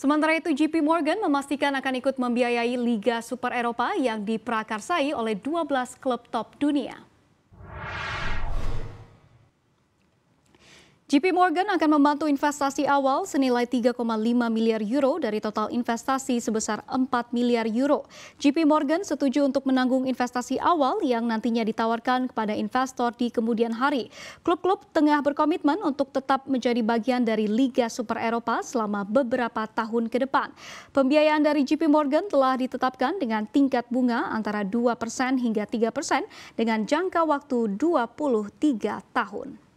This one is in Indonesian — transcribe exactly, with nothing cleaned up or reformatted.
Sementara itu, J P Morgan memastikan akan ikut membiayai Liga Super Eropa yang diprakarsai oleh dua belas klub top dunia. J P Morgan akan membantu investasi awal senilai tiga koma lima miliar euro dari total investasi sebesar empat miliar euro. J P Morgan setuju untuk menanggung investasi awal yang nantinya ditawarkan kepada investor di kemudian hari. Klub-klub tengah berkomitmen untuk tetap menjadi bagian dari Liga Super Eropa selama beberapa tahun ke depan. Pembiayaan dari J P Morgan telah ditetapkan dengan tingkat bunga antara dua persen hingga tiga persen dengan jangka waktu dua puluh tiga tahun.